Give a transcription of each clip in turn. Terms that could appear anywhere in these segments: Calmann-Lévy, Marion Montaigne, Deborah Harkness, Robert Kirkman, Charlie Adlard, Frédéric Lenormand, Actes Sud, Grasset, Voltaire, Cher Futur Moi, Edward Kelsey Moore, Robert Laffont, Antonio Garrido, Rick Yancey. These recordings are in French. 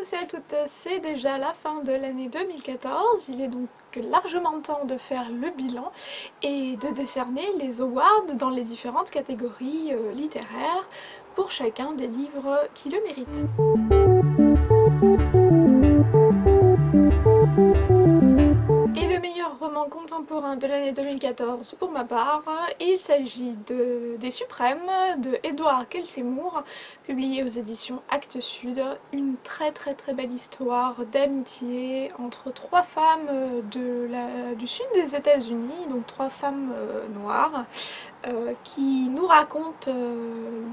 tous et à toutes, c'est déjà la fin de l'année 2014, il est donc largement temps de faire le bilan et de décerner les awards dans les différentes catégories littéraires pour chacun des livres qui le méritent. Et le meilleur roman contemporain de l'année 2014 pour ma part, il s'agit des Suprêmes de Edward Kelsey Moore, publié aux éditions Actes Sud. Une très belle histoire d'amitié entre trois femmes du sud des États-Unis, donc trois femmes noires, qui nous racontent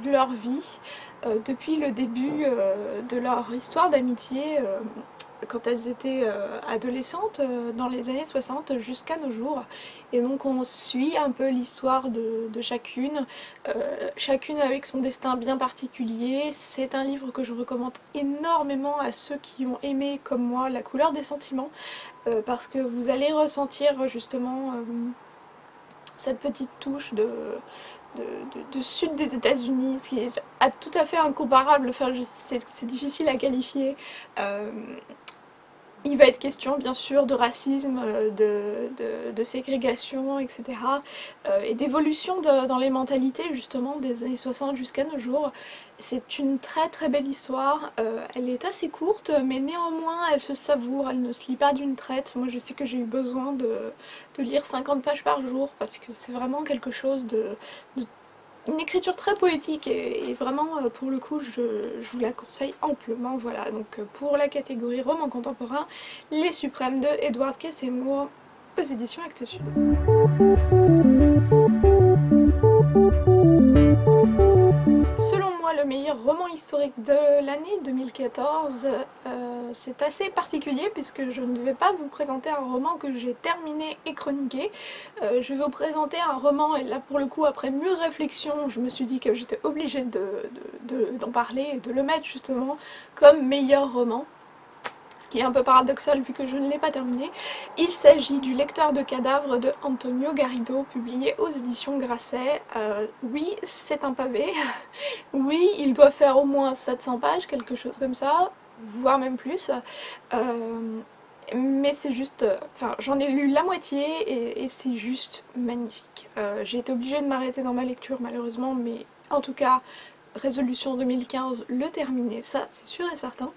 leur vie depuis le début de leur histoire d'amitié quand elles étaient adolescentes dans les années 60 jusqu'à nos jours. Et donc on suit un peu l'histoire de chacune, chacune avec son destin bien particulier. C'est un livre que je recommande énormément à ceux qui ont aimé comme moi La couleur des sentiments, parce que vous allez ressentir justement cette petite touche de sud des États-Unis, ce qui est tout à fait incomparable, enfin, c'est difficile à qualifier. Il va être question bien sûr de racisme, de ségrégation, etc. Et d'évolution dans les mentalités justement des années 60 jusqu'à nos jours. C'est une très belle histoire, elle est assez courte mais néanmoins elle se savoure, elle ne se lit pas d'une traite. Moi je sais que j'ai eu besoin de lire 50 pages par jour parce que c'est vraiment quelque chose une écriture très poétique et vraiment pour le coup je vous la conseille amplement. Voilà, donc pour la catégorie roman contemporain, Les Suprêmes de Edward Kelsey Moore aux éditions Actes Sud. Selon moi, le meilleur roman historique de l'année 2014, c'est assez particulier puisque je ne vais pas vous présenter un roman que j'ai terminé et chroniqué. Je vais vous présenter un roman, et là pour le coup, après mûre réflexion, je me suis dit que j'étais obligée d'en parler et de le mettre justement comme meilleur roman. Ce qui est un peu paradoxal vu que je ne l'ai pas terminé. Il s'agit du Lecteur de cadavres de Antonio Garrido, publié aux éditions Grasset. Oui, c'est un pavé. Oui, il doit faire au moins 700 pages, quelque chose comme ça, voire même plus. Mais c'est juste... Enfin, j'en ai lu la moitié et c'est juste magnifique. J'ai été obligée de m'arrêter dans ma lecture malheureusement, mais en tout cas, résolution 2015, le terminer, ça c'est sûr et certain.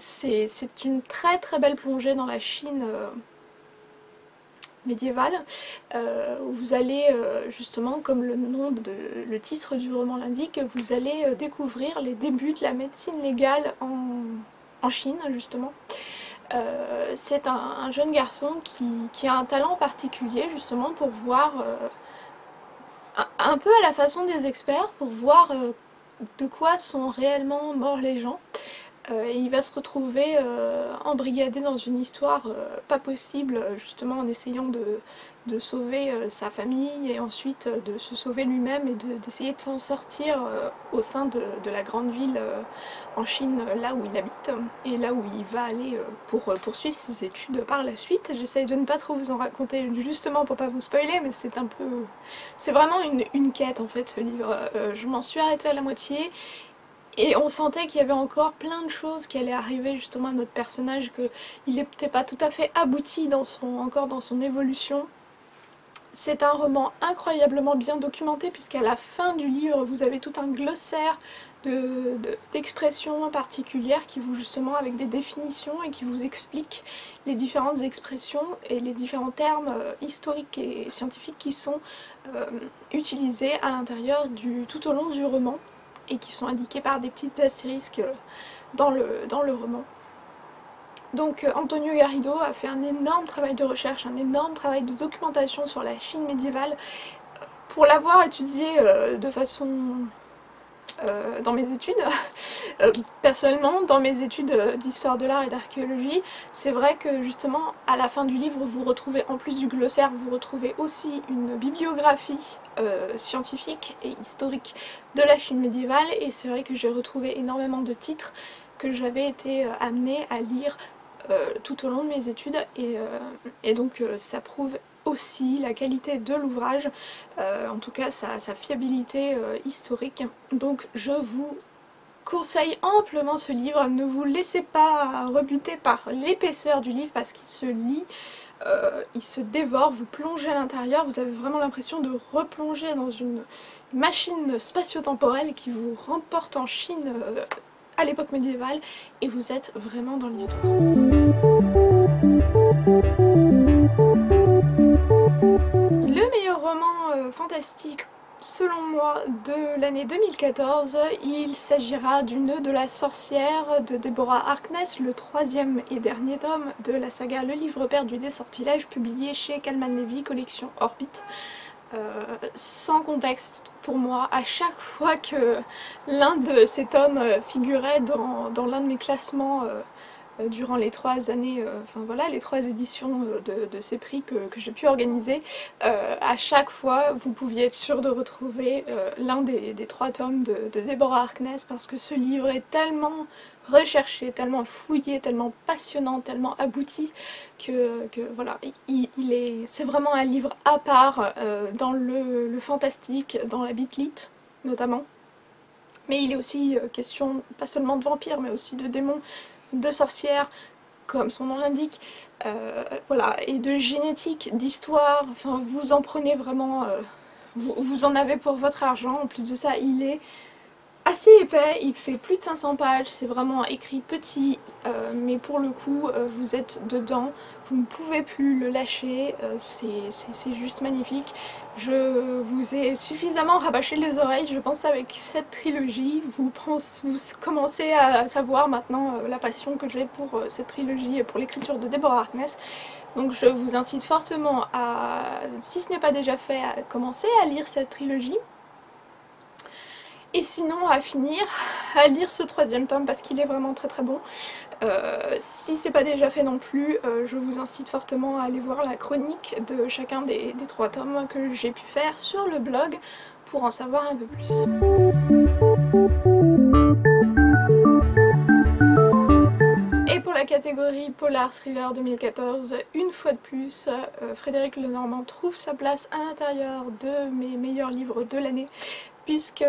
C'est une très belle plongée dans la Chine médiévale, où vous allez justement, comme le titre du roman l'indique, vous allez découvrir les débuts de la médecine légale en Chine justement. C'est un jeune garçon qui a un talent particulier justement pour voir, un peu à la façon des experts, pour voir de quoi sont réellement morts les gens. Et il va se retrouver embrigadé dans une histoire pas possible, justement en essayant de sauver sa famille et ensuite de se sauver lui-même et d'essayer de s'en sortir au sein de la grande ville en Chine, là où il habite et là où il va aller pour poursuivre ses études par la suite. J'essaye de ne pas trop vous en raconter justement pour pas vous spoiler, mais c'est un peu... C'est vraiment une quête en fait, ce livre. Je m'en suis arrêtée à la moitié. Et on sentait qu'il y avait encore plein de choses qui allaient arriver justement à notre personnage, qu'il n'était pas tout à fait abouti encore dans son évolution. C'est un roman incroyablement bien documenté puisqu'à la fin du livre vous avez tout un glossaire d'expressions particulières qui vous justement avec des définitions et qui vous expliquent les différentes expressions et les différents termes historiques et scientifiques qui sont utilisés à l'intérieur tout au long du roman, et qui sont indiqués par des petites astérisques dans le roman. Donc Antonio Garrido a fait un énorme travail de recherche, un énorme travail de documentation sur la Chine médiévale. Pour l'avoir étudié de façon... dans mes études, personnellement, dans mes études d'histoire de l'art et d'archéologie, c'est vrai que justement à la fin du livre vous retrouvez, en plus du glossaire, vous retrouvez aussi une bibliographie scientifique et historique de la Chine médiévale, et c'est vrai que j'ai retrouvé énormément de titres que j'avais été amenée à lire tout au long de mes études, et donc ça prouve aussi la qualité de l'ouvrage, en tout cas sa fiabilité historique. Donc je vous conseille amplement ce livre. Ne vous laissez pas rebuter par l'épaisseur du livre parce qu'il se lit, il se dévore, vous plongez à l'intérieur, vous avez vraiment l'impression de replonger dans une machine spatio-temporelle qui vous remporte en Chine à l'époque médiévale et vous êtes vraiment dans l'histoire. Le meilleur roman fantastique selon moi de l'année 2014, il s'agira du Nœud de la sorcière de Deborah Harkness, le troisième et dernier tome de la saga Le Livre perdu des sortilèges, publié chez Calmann-Lévy, collection Orbite. Sans contexte pour moi, à chaque fois que l'un de ces tomes figurait dans l'un de mes classements durant les trois années, enfin voilà, les trois éditions de ces prix que j'ai pu organiser, à chaque fois vous pouviez être sûr de retrouver l'un des trois tomes de Deborah Harkness parce que ce livre est tellement recherché, tellement fouillé, tellement passionnant, tellement abouti que voilà, c'est vraiment un livre à part dans le fantastique, dans la beat-lit notamment, mais il est aussi question pas seulement de vampires mais aussi de démons, de sorcières, comme son nom l'indique, voilà, et de génétique, d'histoire, enfin vous en prenez vraiment, vous en avez pour votre argent. En plus de ça, il est assez épais, il fait plus de 500 pages, c'est vraiment écrit petit, mais pour le coup vous êtes dedans, vous ne pouvez plus le lâcher, c'est juste magnifique. Je vous ai suffisamment rabâché les oreilles, je pense, avec cette trilogie. Vous commencez à savoir maintenant la passion que j'ai pour cette trilogie et pour l'écriture de Deborah Harkness. Donc je vous incite fortement à, si ce n'est pas déjà fait, à commencer à lire cette trilogie. Et sinon à finir, à lire ce troisième tome parce qu'il est vraiment très très bon. Si c'est pas déjà fait non plus, je vous incite fortement à aller voir la chronique de chacun des trois tomes que j'ai pu faire sur le blog pour en savoir un peu plus. Et pour la catégorie Polar Thriller 2014, une fois de plus, Frédéric Lenormand trouve sa place à l'intérieur de mes meilleurs livres de l'année, puisque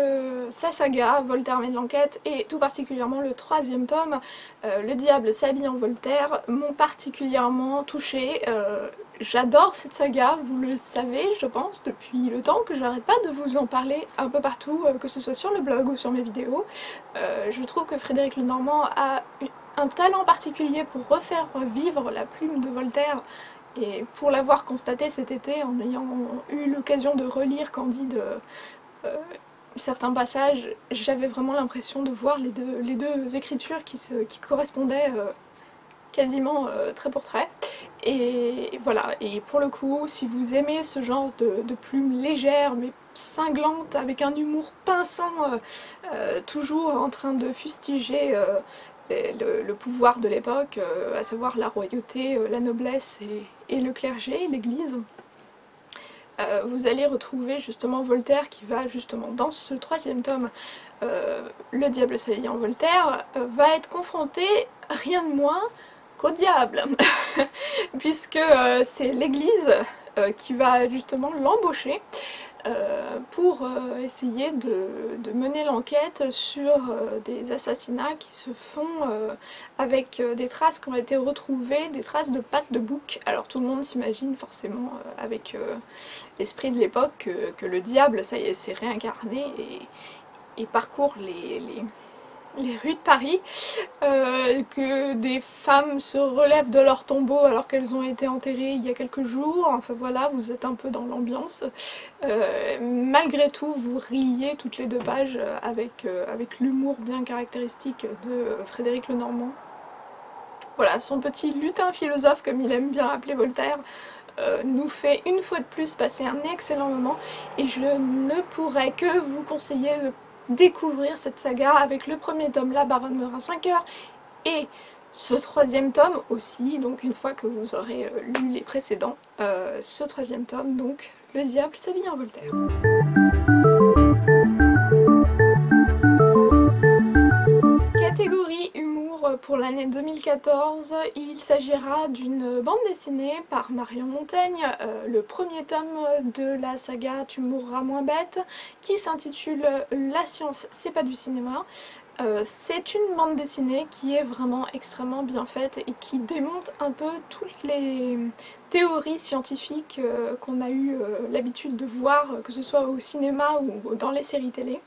sa saga, Voltaire mène l'enquête, et tout particulièrement le troisième tome, Le diable s'habille en Voltaire, m'ont particulièrement touchée. J'adore cette saga, vous le savez je pense depuis le temps que j'arrête pas de vous en parler un peu partout, que ce soit sur le blog ou sur mes vidéos. Je trouve que Frédéric Lenormand a un talent particulier pour refaire revivre la plume de Voltaire. Et pour l'avoir constaté cet été, en ayant eu l'occasion de relire Candide, certains passages, j'avais vraiment l'impression de voir les deux écritures qui correspondaient quasiment trait pour trait. Et voilà, et pour le coup, si vous aimez ce genre de plume légère mais cinglante, avec un humour pinçant, toujours en train de fustiger le pouvoir de l'époque, à savoir la royauté, la noblesse et le clergé, l'église, vous allez retrouver justement Voltaire qui va justement dans ce troisième tome, Le diable s'habille en Voltaire, va être confronté rien de moins qu'au diable, puisque c'est l'église qui va justement l'embaucher pour essayer de mener l'enquête sur des assassinats qui se font avec des traces qui ont été retrouvées, des traces de pattes de bouc. Alors tout le monde s'imagine forcément avec l'esprit de l'époque que le diable, ça y est, s'est réincarné et parcourt les rues de Paris, que des femmes se relèvent de leur tombeau alors qu'elles ont été enterrées il y a quelques jours, enfin voilà, vous êtes un peu dans l'ambiance. Malgré tout, vous riez toutes les deux pages avec l'humour bien caractéristique de Frédéric Lenormand. Voilà, son petit lutin philosophe, comme il aime bien appeler Voltaire, nous fait une fois de plus passer un excellent moment, et je ne pourrais que vous conseiller de découvrir cette saga avec le premier tome, La Baronne meurt en 5 heures, et ce troisième tome aussi, donc une fois que vous aurez lu les précédents, ce troisième tome, donc Le diable s'habille en Voltaire. Catégorie humour pour l'année 2014, il s'agira d'une bande dessinée par Marion Montaigne, le premier tome de la saga Tu mourras moins bête, qui s'intitule La science, c'est pas du cinéma. C'est une bande dessinée qui est vraiment extrêmement bien faite et qui démonte un peu toutes les théories scientifiques qu'on a eu l'habitude de voir, que ce soit au cinéma ou dans les séries télé.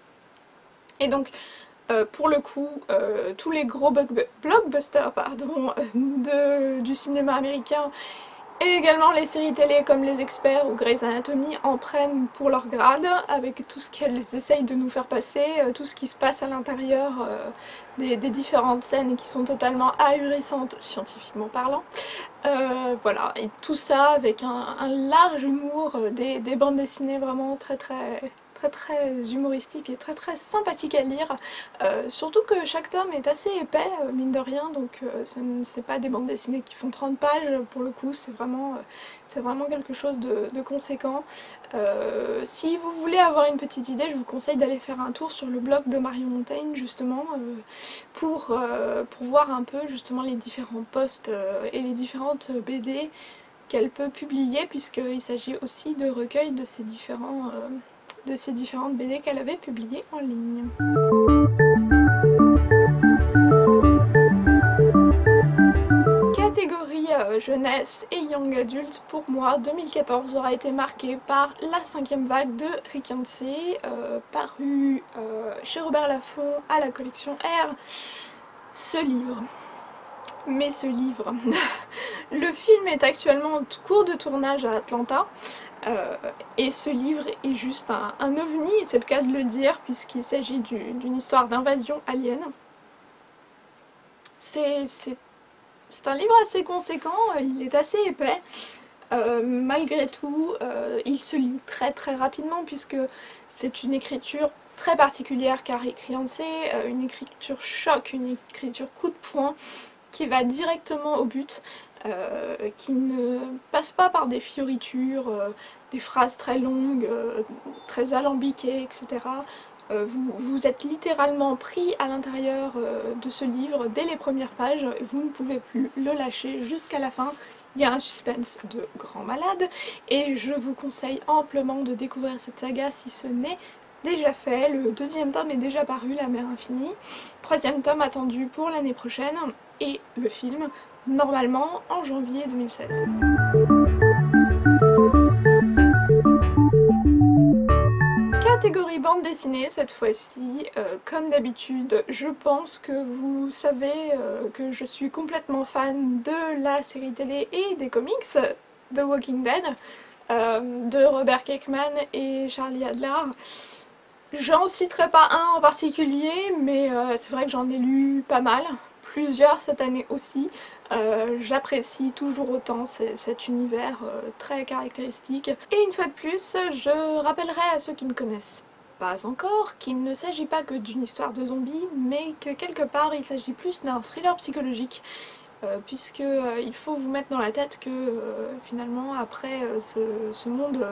Et donc, pour le coup, tous les gros blockbusters du cinéma américain et également les séries télé comme Les Experts ou Grey's Anatomy en prennent pour leur grade, avec tout ce qu'elles essayent de nous faire passer, tout ce qui se passe à l'intérieur des différentes scènes qui sont totalement ahurissantes, scientifiquement parlant. Voilà, et tout ça avec un large humour, des bandes dessinées vraiment très humoristique et très sympathique à lire, surtout que chaque tome est assez épais, mine de rien, donc c'est pas des bandes dessinées qui font 30 pages pour le coup, c'est vraiment quelque chose de conséquent. Si vous voulez avoir une petite idée, je vous conseille d'aller faire un tour sur le blog de Marion Montaigne justement, pour voir un peu justement les différents posts et les différentes BD qu'elle peut publier, puisqu'il s'agit aussi de recueils de ces différents... de ces différentes BD qu'elle avait publiées en ligne. Catégorie jeunesse et young adult, pour moi, 2014 aura été marquée par La Cinquième Vague de Rick Yancey, paru chez Robert Laffont à la collection R. Ce livre. Le film est actuellement en cours de tournage à Atlanta. Et ce livre est juste un ovni, et c'est le cas de le dire, puisqu'il s'agit d'une histoire d'invasion alien. C'est un livre assez conséquent, il est assez épais. Malgré tout, il se lit très rapidement, puisque c'est une écriture très particulière qu'a Rick Yancey, une écriture choc, une écriture coup de poing, qui va directement au but. Qui ne passe pas par des fioritures, des phrases très longues, très alambiquées, etc. Vous êtes littéralement pris à l'intérieur de ce livre dès les premières pages, vous ne pouvez plus le lâcher jusqu'à la fin. Il y a un suspense de grand malade et je vous conseille amplement de découvrir cette saga si ce n'est déjà fait. Le deuxième tome est déjà paru, La Mer Infinie, troisième tome attendu pour l'année prochaine et le film normalement en janvier 2016. Catégorie bande dessinée cette fois-ci, comme d'habitude je pense que vous savez que je suis complètement fan de la série télé et des comics The Walking Dead de Robert Kirkman et Charlie Adlard. J'en citerai pas un en particulier, mais c'est vrai que j'en ai lu pas mal, plusieurs cette année aussi. J'apprécie toujours autant cet univers très caractéristique. Et une fois de plus, je rappellerai à ceux qui ne connaissent pas encore qu'il ne s'agit pas que d'une histoire de zombies, mais que quelque part il s'agit plus d'un thriller psychologique, puisque il faut vous mettre dans la tête que finalement après ce monde...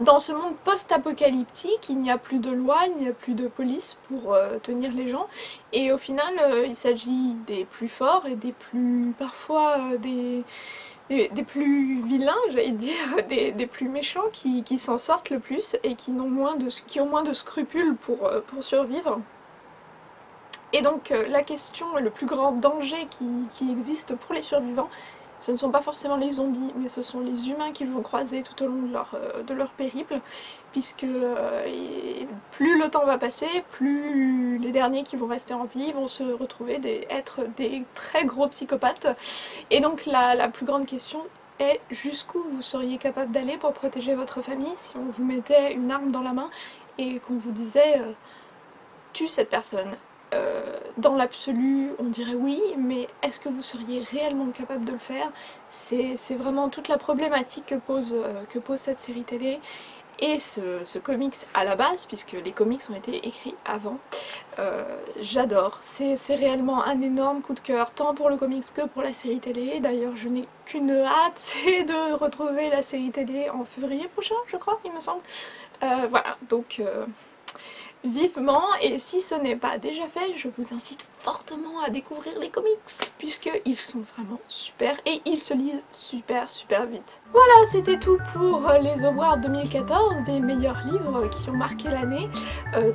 dans ce monde post-apocalyptique, il n'y a plus de loi, il n'y a plus de police pour tenir les gens. Et au final, il s'agit des plus forts et des plus... parfois des plus vilains, j'allais dire, des plus méchants qui s'en sortent le plus et qui ont moins de scrupules pour survivre. Et donc la question, le plus grand danger qui existe pour les survivants, ce ne sont pas forcément les zombies, mais ce sont les humains qu'ils vont croiser tout au long de leur périple, puisque plus le temps va passer, plus les derniers qui vont rester en vie vont se retrouver être des très gros psychopathes. Et donc la plus grande question est jusqu'où vous seriez capable d'aller pour protéger votre famille si on vous mettait une arme dans la main et qu'on vous disait « tue cette personne ». Dans l'absolu, on dirait oui, mais est-ce que vous seriez réellement capable de le faire? C'est vraiment toute la problématique que pose cette série télé et ce comics à la base, puisque les comics ont été écrits avant. J'adore, c'est réellement un énorme coup de cœur, tant pour le comics que pour la série télé. D'ailleurs, je n'ai qu'une hâte, c'est de retrouver la série télé en février prochain, je crois, il me semble. Voilà, donc... vivement, et si ce n'est pas déjà fait, je vous incite fortement à découvrir les comics, puisqu'ils sont vraiment super et ils se lisent super vite. Voilà, c'était tout pour les Awards 2014, des meilleurs livres qui ont marqué l'année,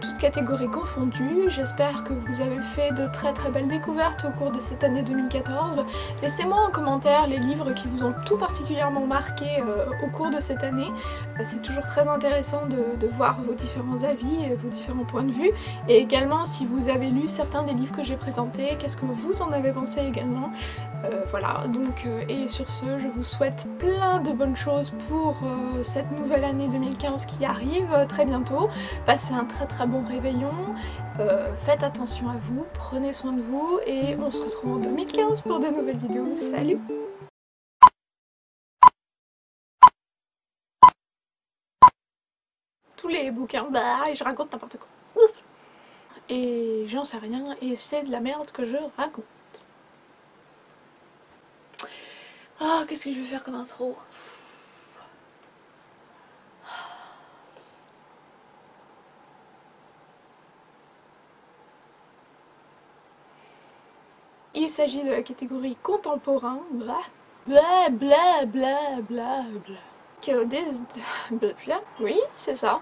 toutes catégories confondues. J'espère que vous avez fait de très belles découvertes au cours de cette année 2014. Laissez-moi en commentaire les livres qui vous ont tout particulièrement marqué au cours de cette année. C'est toujours très intéressant de voir vos différents avis, vos différents points de vue, et également si vous avez lu certains des livres que j'ai présentés, qu'est-ce que vous en avez pensé également. Voilà, donc et sur ce, je vous souhaite plein de bonnes choses pour cette nouvelle année 2015 qui arrive très bientôt. Passez un très bon réveillon, faites attention à vous, prenez soin de vous, et on se retrouve en 2015 pour de nouvelles vidéos. Salut! Tous les bouquins, bah, et je raconte n'importe quoi. Ouf. Et j'en sais rien, et c'est de la merde que je raconte. Oh, qu'est-ce que je vais faire comme intro? Il s'agit de la catégorie contemporain, bla bla bla bla bla bla. Oui, c'est ça.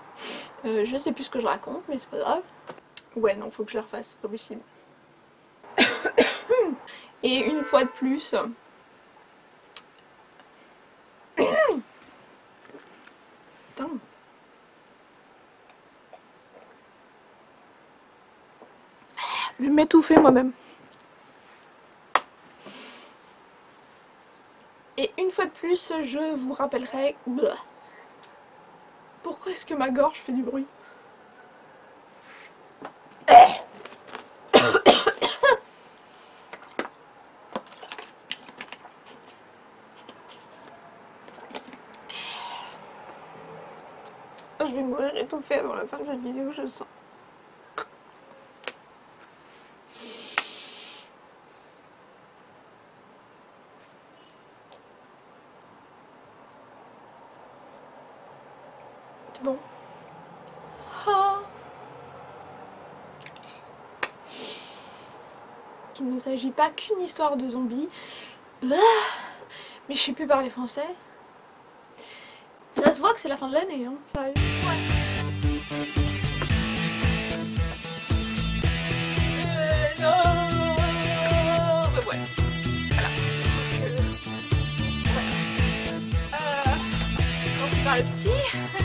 Je sais plus ce que je raconte, mais c'est pas grave. Ouais, non, faut que je la refasse, c'est pas possible. Et une fois de plus... Putain. Je vais m'étouffer moi-même. Et une fois de plus, je vous rappellerai... Pourquoi est-ce que ma gorge fait du bruit? Je vais mourir étouffée avant la fin de cette vidéo, je sens. Bon. Ah. Il ne s'agit pas qu'une histoire de zombies. Ah. Mais je sais plus parler français. Ça se voit que c'est la fin de l'année, hein. Sérieux. Ouais. Voilà. Quand c'est par le petit...